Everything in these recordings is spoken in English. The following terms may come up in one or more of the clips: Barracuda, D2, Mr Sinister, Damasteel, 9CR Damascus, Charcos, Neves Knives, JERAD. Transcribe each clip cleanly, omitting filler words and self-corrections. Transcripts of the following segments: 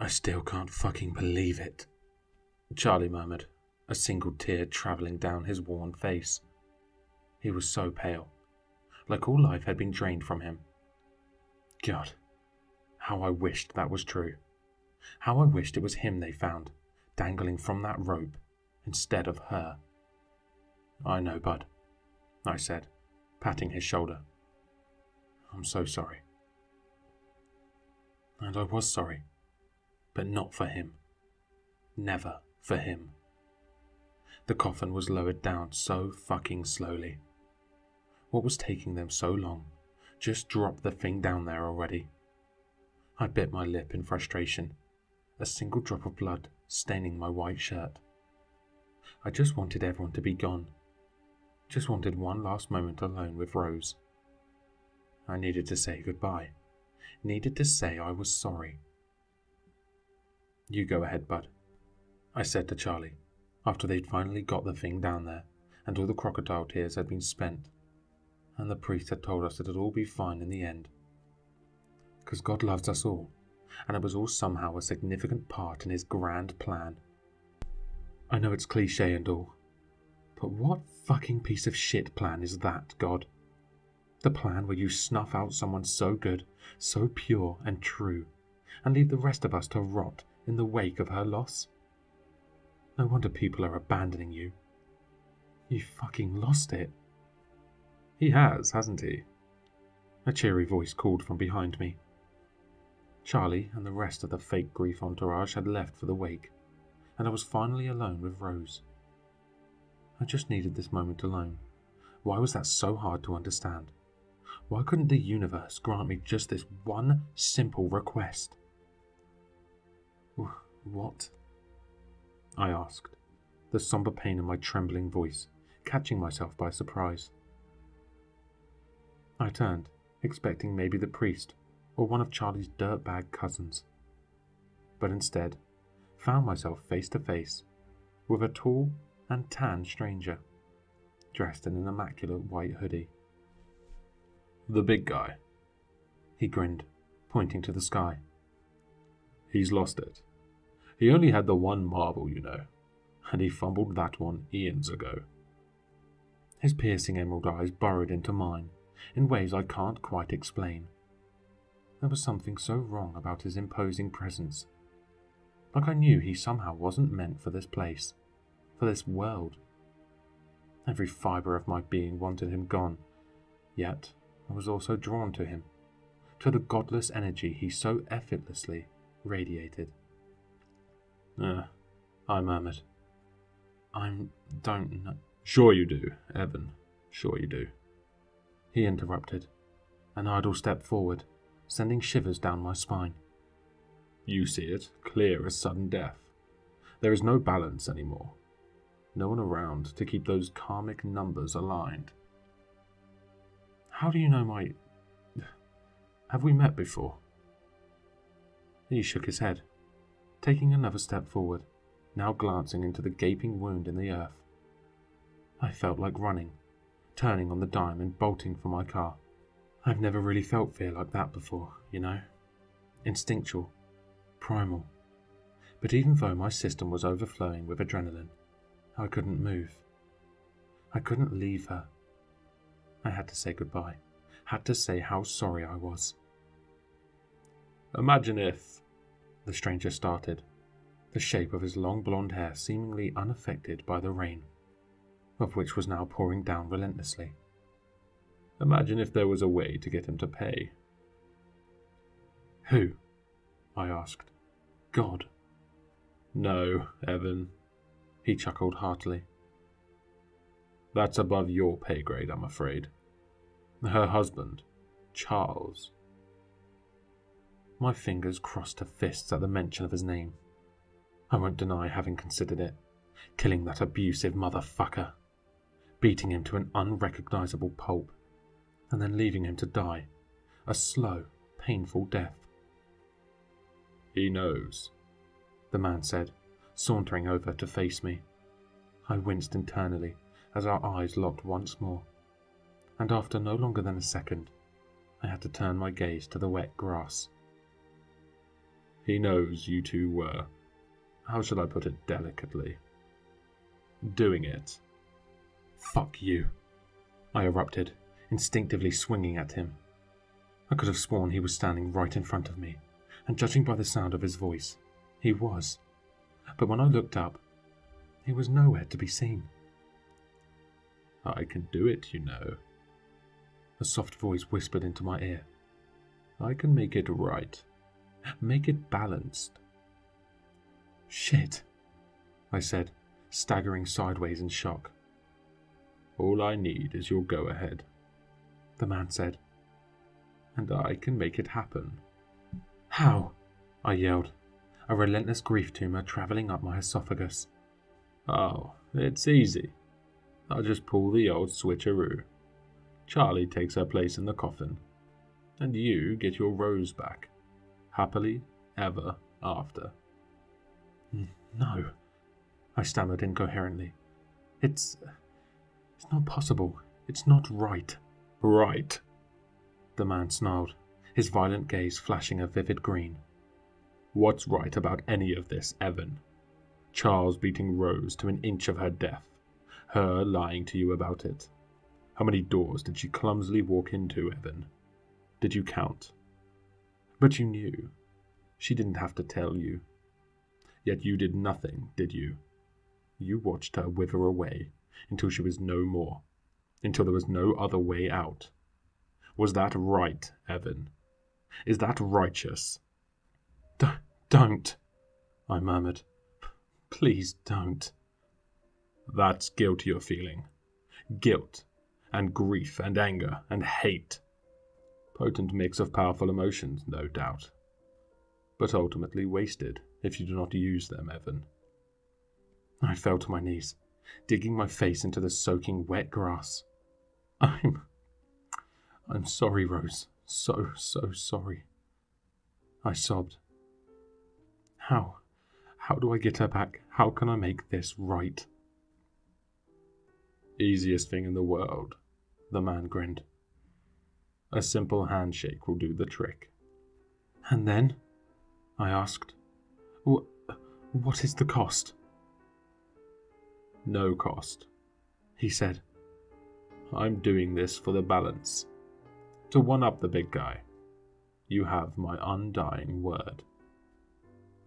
I still can't fucking believe it, Charlie murmured, a single tear travelling down his worn face. He was so pale, like all life had been drained from him. God, how I wished that was true. How I wished it was him they found, dangling from that rope, instead of her. I know, bud, I said, patting his shoulder. I'm so sorry. And I was sorry, but not for him. Never for him. The coffin was lowered down so fucking slowly. What was taking them so long? Just drop the thing down there already. I bit my lip in frustration, a single drop of blood staining my white shirt. I just wanted everyone to be gone. Just wanted one last moment alone with Rose. I needed to say goodbye. Needed to say I was sorry. You go ahead, bud, I said to Charlie, after they'd finally got the thing down there, and all the crocodile tears had been spent, and the priest had told us it'd all be fine in the end. 'Cause God loves us all, and it was all somehow a significant part in his grand plan. I know it's cliché and all, but what fucking piece of shit plan is that, God? The plan where you snuff out someone so good, so pure and true, and leave the rest of us to rot in the wake of her loss? No wonder people are abandoning you. You fucking lost it. He has, hasn't he? A cheery voice called from behind me. Charlie and the rest of the fake grief entourage had left for the wake, and I was finally alone with Rose. I just needed this moment alone. Why was that so hard to understand? Why couldn't the universe grant me just this one simple request? What? I asked, the sombre pain in my trembling voice, catching myself by surprise. I turned, expecting maybe the priest or one of Charlie's dirtbag cousins, but instead found myself face to face with a tall and tan stranger, dressed in an immaculate white hoodie. The big guy, he grinned, pointing to the sky. He's lost it. He only had the one marble, you know, and he fumbled that one eons ago. His piercing emerald eyes burrowed into mine in ways I can't quite explain. There was something so wrong about his imposing presence. Like I knew he somehow wasn't meant for this place, for this world. Every fibre of my being wanted him gone, yet I was also drawn to him, to the godless energy he so effortlessly radiated. I murmured. Don't know. Sure you do, Evan. Sure you do. He interrupted, an idle step forward, sending shivers down my spine. You see it, clear as sudden death. There is no balance anymore. No one around to keep those karmic numbers aligned. How do you know my... Have we met before? He shook his head, taking another step forward, now glancing into the gaping wound in the earth. I felt like running, turning on the dime and bolting for my car. I've never really felt fear like that before, you know. Instinctual, primal. But even though my system was overflowing with adrenaline, I couldn't move. I couldn't leave her. I had to say goodbye, had to say how sorry I was. Imagine if... The stranger started, the shape of his long blonde hair seemingly unaffected by the rain, of which was now pouring down relentlessly. Imagine if there was a way to get him to pay. Who? I asked. God. No, Evan, he chuckled heartily. That's above your pay grade, I'm afraid. Her husband, Charles. My fingers crossed to fists at the mention of his name. I won't deny having considered it. Killing that abusive motherfucker. Beating him to an unrecognisable pulp. And then leaving him to die. A slow, painful death. He knows, the man said, sauntering over to face me. I winced internally as our eyes locked once more. And after no longer than a second, I had to turn my gaze to the wet grass. He knows you two were, how shall I put it delicately, doing it. Fuck you, I erupted, instinctively swinging at him. I could have sworn he was standing right in front of me, and judging by the sound of his voice, he was. But when I looked up, he was nowhere to be seen. I can do it, you know, a soft voice whispered into my ear. I can make it right. Make it balanced. Shit, I said, staggering sideways in shock. All I need is your go-ahead, the man said, and I can make it happen. How? I yelled, a relentless grief tumor travelling up my esophagus. Oh, it's easy. I'll just pull the old switcheroo. Charlie takes her place in the coffin, and you get your rose back. Happily ever after. No, I stammered incoherently. It's not possible. It's not right. Right, the man snarled, his violent gaze flashing a vivid green. What's right about any of this, Evan? Charles beating Rose to an inch of her death. Her lying to you about it. How many doors did she clumsily walk into, Evan? Did you count? But you knew. She didn't have to tell you. Yet you did nothing, did you? You watched her wither away until she was no more, until there was no other way out. Was that right, Evan? Is that righteous? Don't, I murmured. Please don't. That's guilt you're feeling. Guilt, and grief, and anger, and hate. Potent mix of powerful emotions, no doubt, but ultimately wasted if you do not use them, Evan. I fell to my knees, digging my face into the soaking wet grass. I'm sorry, Rose. So sorry, I sobbed. How do I get her back? How can I make this right? Easiest thing in the world, the man grinned. A simple handshake will do the trick. And then? I asked. What is the cost? No cost, he said. I'm doing this for the balance. To one-up the big guy. You have my undying word.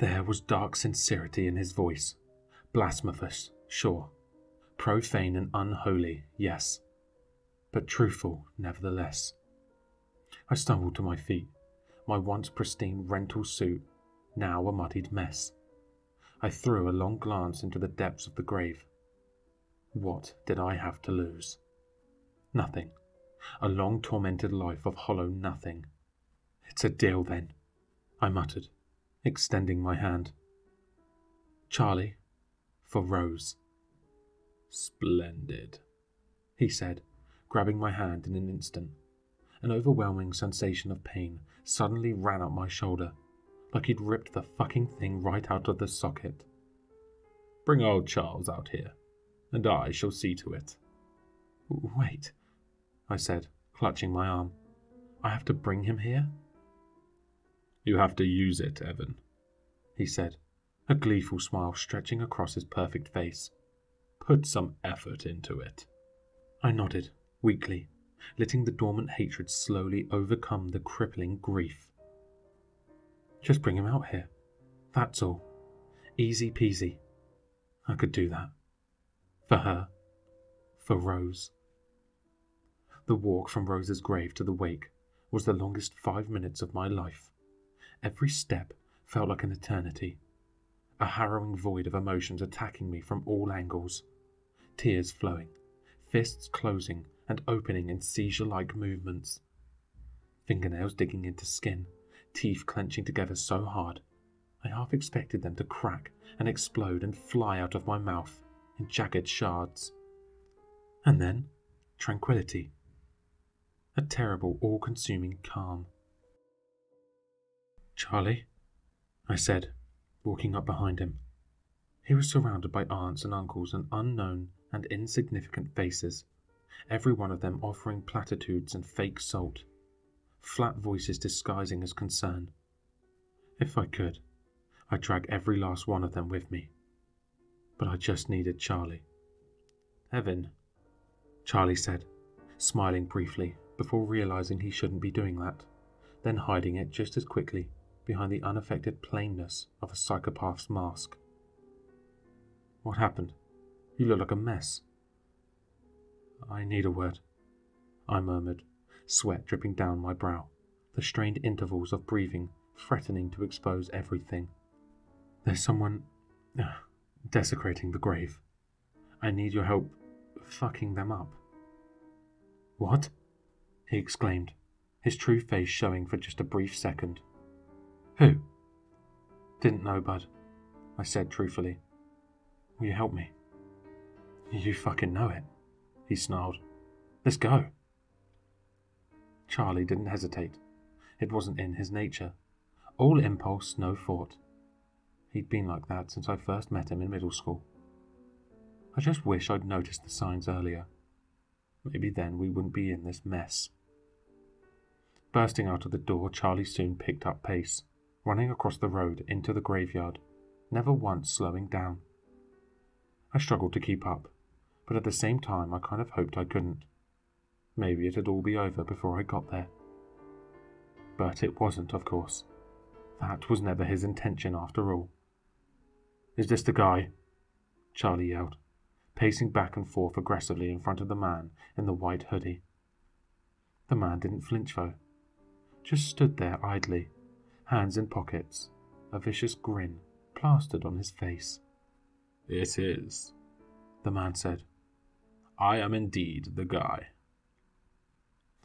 There was dark sincerity in his voice. Blasphemous, sure. Profane and unholy, yes. But truthful, nevertheless. I stumbled to my feet, my once pristine rental suit, now a muddied mess. I threw a long glance into the depths of the grave. What did I have to lose? Nothing. A long tormented life of hollow nothing. It's a deal then, I muttered, extending my hand. Charlie, for Rose. Splendid, he said, grabbing my hand in an instant. An overwhelming sensation of pain suddenly ran up my shoulder, like he'd ripped the fucking thing right out of the socket. Bring old Charles out here, and I shall see to it. Wait, I said, clutching my arm. I have to bring him here? You have to use it, Evan, he said, a gleeful smile stretching across his perfect face. Put some effort into it. I nodded, weakly, letting the dormant hatred slowly overcome the crippling grief. Just bring him out here. That's all. Easy peasy. I could do that. For her. For Rose. The walk from Rose's grave to the wake was the longest 5 minutes of my life. Every step felt like an eternity. A harrowing void of emotions attacking me from all angles. Tears flowing. Fists closing and opening in seizure-like movements. Fingernails digging into skin, teeth clenching together so hard, I half expected them to crack and explode and fly out of my mouth in jagged shards. And then, tranquility. A terrible, all-consuming calm. Charlie, I said, walking up behind him. He was surrounded by aunts and uncles and unknown and insignificant faces. Every one of them offering platitudes and fake salt, flat voices disguising as concern. If I could, I'd drag every last one of them with me. But I just needed Charlie. Evan, Charlie said, smiling briefly before realizing he shouldn't be doing that, then hiding it just as quickly behind the unaffected plainness of a psychopath's mask. What happened? You look like a mess. I need a word, I murmured, sweat dripping down my brow, the strained intervals of breathing threatening to expose everything. There's someone desecrating the grave. I need your help fucking them up. What? He exclaimed, his true face showing for just a brief second. Who? Didn't know, bud, I said truthfully. Will you help me? You fucking know it, he snarled. Let's go. Charlie didn't hesitate. It wasn't in his nature. All impulse, no thought. He'd been like that since I first met him in middle school. I just wish I'd noticed the signs earlier. Maybe then we wouldn't be in this mess. Bursting out of the door, Charlie soon picked up pace, running across the road into the graveyard, never once slowing down. I struggled to keep up, but at the same time I kind of hoped I couldn't. Maybe it'd all be over before I got there. But it wasn't, of course. That was never his intention after all. "Is this the guy?" Charlie yelled, pacing back and forth aggressively in front of the man in the white hoodie. The man didn't flinch though, just stood there idly, hands in pockets, a vicious grin plastered on his face. "It is," the man said. "I am indeed the guy."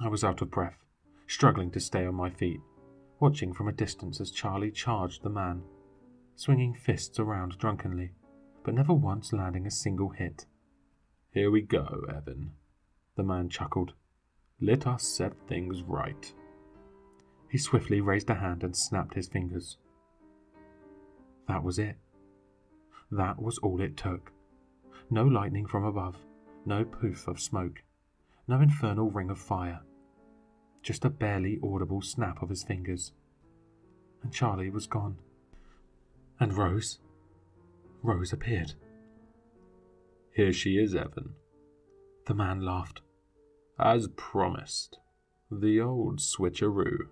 I was out of breath, struggling to stay on my feet, watching from a distance as Charlie charged the man, swinging fists around drunkenly, but never once landing a single hit. "Here we go, Evan," the man chuckled. "Let us set things right." He swiftly raised a hand and snapped his fingers. That was it. That was all it took. No lightning from above, no poof of smoke, no infernal ring of fire. Just a barely audible snap of his fingers. And Charlie was gone. And Rose appeared. "Here she is, Evan," the man laughed. "As promised. The old switcheroo."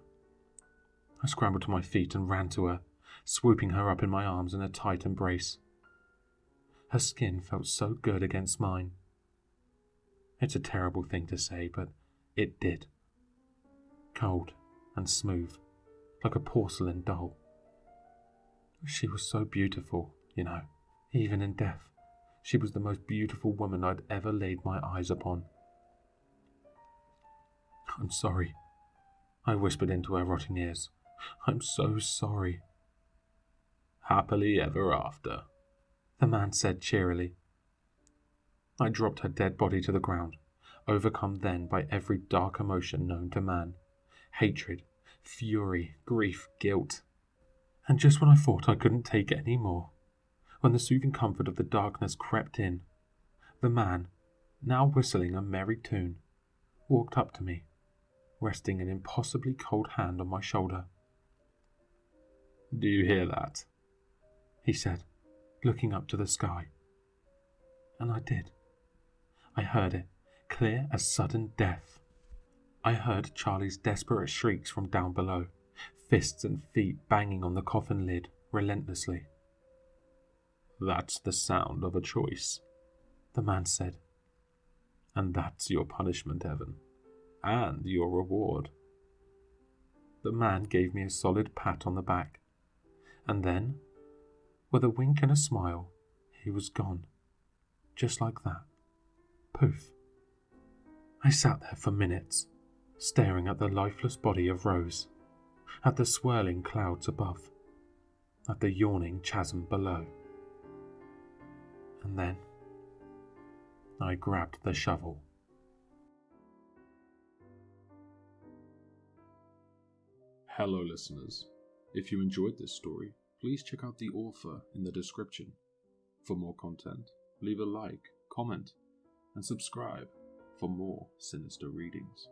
I scrambled to my feet and ran to her, swooping her up in my arms in a tight embrace. Her skin felt so good against mine. It's a terrible thing to say, but it did. Cold and smooth, like a porcelain doll. She was so beautiful, you know. Even in death, she was the most beautiful woman I'd ever laid my eyes upon. "I'm sorry," I whispered into her rotting ears. "I'm so sorry." "Happily ever after," the man said cheerily. I dropped her dead body to the ground, overcome then by every dark emotion known to man. Hatred, fury, grief, guilt. And just when I thought I couldn't take it any more, when the soothing comfort of the darkness crept in, the man, now whistling a merry tune, walked up to me, resting an impossibly cold hand on my shoulder. "Do you hear that?" he said, looking up to the sky. And I did. I heard it, clear as sudden death. I heard Charlie's desperate shrieks from down below, fists and feet banging on the coffin lid relentlessly. "That's the sound of a choice," the man said. "And that's your punishment, Evan. And your reward." The man gave me a solid pat on the back. And then, with a wink and a smile, he was gone. Just like that. Poof. I sat there for minutes, staring at the lifeless body of Rose, at the swirling clouds above, at the yawning chasm below. And then I grabbed the shovel. Hello listeners, if you enjoyed this story, please check out the author in the description. For more content, leave a like, comment, and subscribe for more sinister readings.